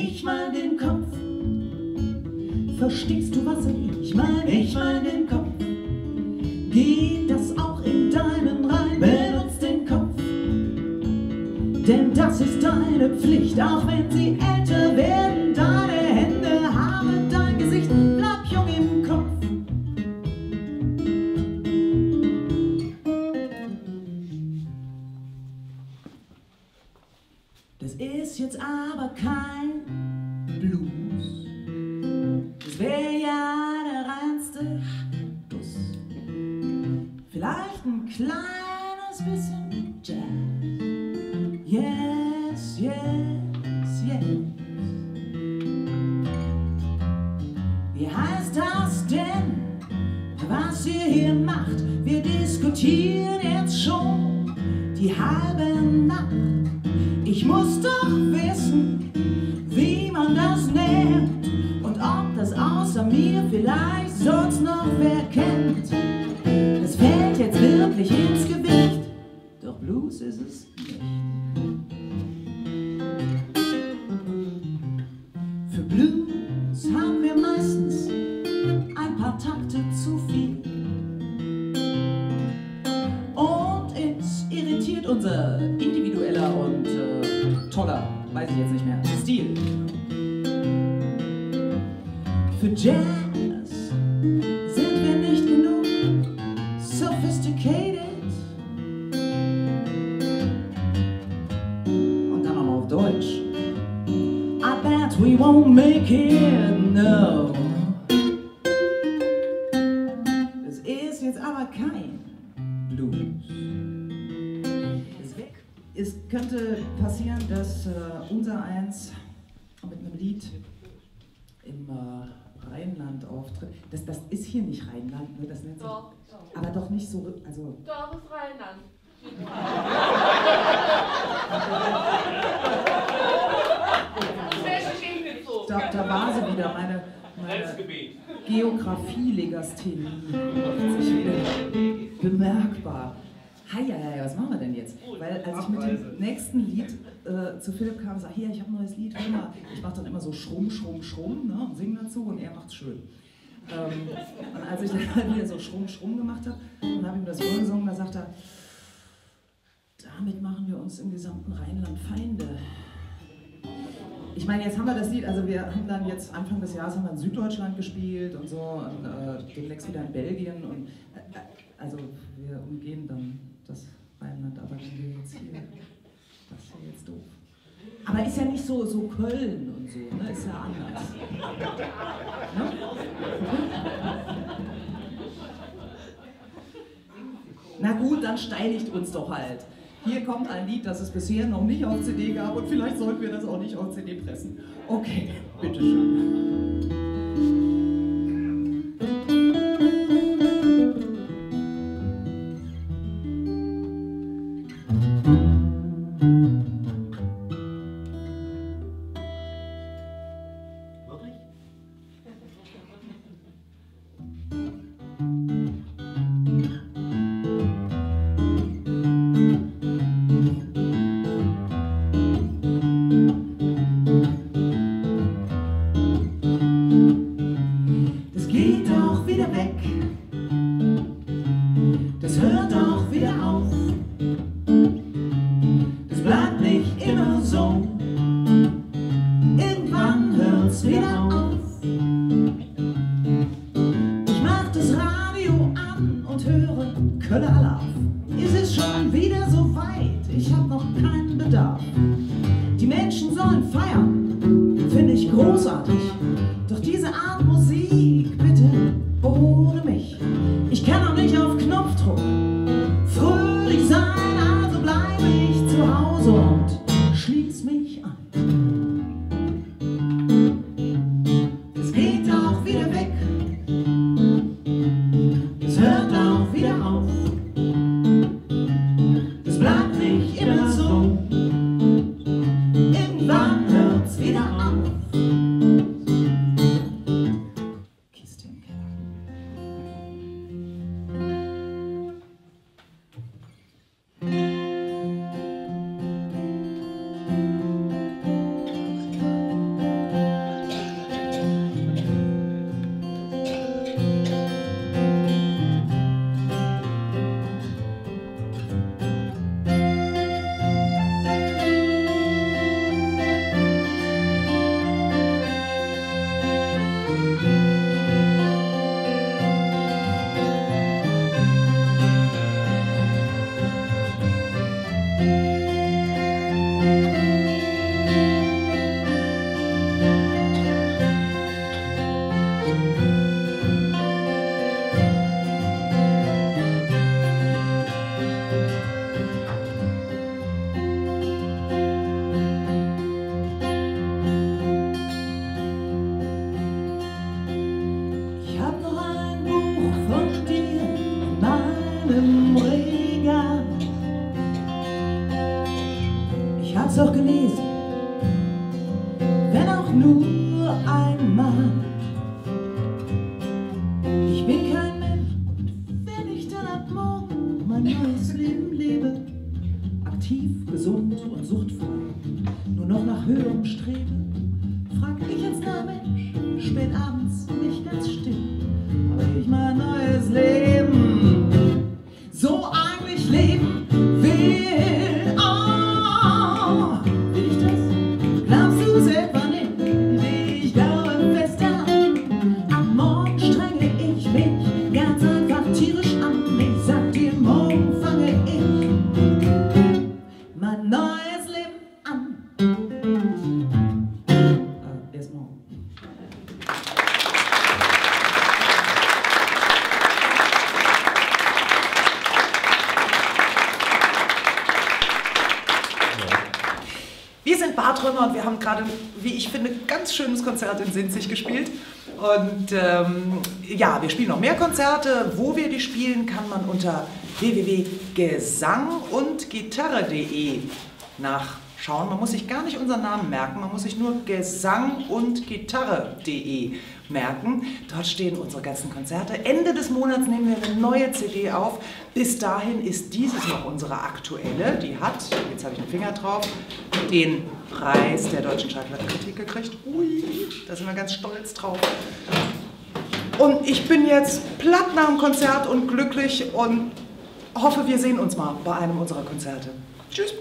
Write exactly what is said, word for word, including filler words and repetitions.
Ich mal den Kopf. Verstehst du, was ich meine? Ich mal den Kopf. Geht das auch in deinen Reim? Benutz den Kopf. Denn das ist deine Pflicht, auch wenn sie älter werden. Deine Hände, Haare, dein Gesicht. Bleib jung im Kopf. Das ist jetzt aber kein Blues. Das wäre ja der reinste Duss. Vielleicht ein kleines bisschen Jazz. Yes, yes, yes. Wie heißt das denn, was ihr hier macht? Wir diskutieren jetzt schon die halbe Nacht. Ich muss doch wissen, wie man das nennt und ob das außer mir vielleicht sonst noch wer kennt. Das fällt jetzt wirklich ins Gewicht, doch Blues ist es nicht. Für Blues haben wir meistens ein paar Takte zu viel. Und es irritiert unser individueller und äh, toller, weiß ich jetzt nicht mehr, Stil. Für Jazz sind wir nicht genug sophisticated. Und dann nochmal auf Deutsch. I bet we won't make it, no. Das ist jetzt aber kein Blues. Ist weg. Es könnte passieren, dass äh, unser Eins mit einem Lied im äh, Rheinland auftritt. Das, das ist hier nicht Rheinland, ne? Das nennt sich, doch, doch. Aber doch nicht so. Also doch, ist Rheinland. da, da war sie wieder, meine, meine Geografie-Legasthenie. Bemerkbar. Hei, hei, hei, was machen wir denn jetzt? Weil als ich mit dem nächsten Lied äh, zu Philipp kam, sagte, hier, ich habe ein neues Lied, hör mal. Ich mache dann immer so schrumm, schrumm, schrumm, ne, und singe dazu und er macht's schön. Ähm, und als ich dann wieder so schrumm, schrumm gemacht habe und habe ihm das vorgesungen, da sagt er, damit machen wir uns im gesamten Rheinland Feinde. Ich meine, jetzt haben wir das Lied, also wir haben dann jetzt Anfang des Jahres haben wir in Süddeutschland gespielt und so, und äh, demnächst wieder in Belgien und äh, also wir umgehen dann das Rheinland, aber wenn wir jetzt hier, das ist ja jetzt doof. Aber ist ja nicht so, so Köln und so, ne? Ist ja anders. Ne? Na gut, dann steinigt uns doch halt. Hier kommt ein Lied, das es bisher noch nicht auf C D gab und vielleicht sollten wir das auch nicht auf C D pressen. Okay, bitteschön. abends nicht ganz still, aber ich mein neues Leben, so eigentlich leben will. Oh, will ich das? Glaubst du selber nicht? Nee, ich glaube fest daran. Am Morgen strenge ich mich ganz einfach tierisch an. Ich sag dir, morgen fange ich mein neues Leben an. Wir sind Barträumer und wir haben gerade, wie ich finde, ein ganz schönes Konzert in Sinzig gespielt. Und ähm, ja, wir spielen noch mehr Konzerte. Wo wir die spielen, kann man unter w w w punkt gesang und gitarre punkt de nachschauen. Man muss sich gar nicht unseren Namen merken, man muss sich nur gesang und gitarre punkt de merken. Dort stehen unsere ganzen Konzerte. Ende des Monats nehmen wir eine neue C D auf. Bis dahin ist dieses noch unsere aktuelle. Die hat, jetzt habe ich den Finger drauf, den Preis der Deutschen Schallplattenkritik gekriegt. Ui, da sind wir ganz stolz drauf. Und ich bin jetzt platt nach dem Konzert und glücklich und hoffe, wir sehen uns mal bei einem unserer Konzerte. Tschüss!